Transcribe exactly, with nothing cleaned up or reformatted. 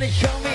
wanna show me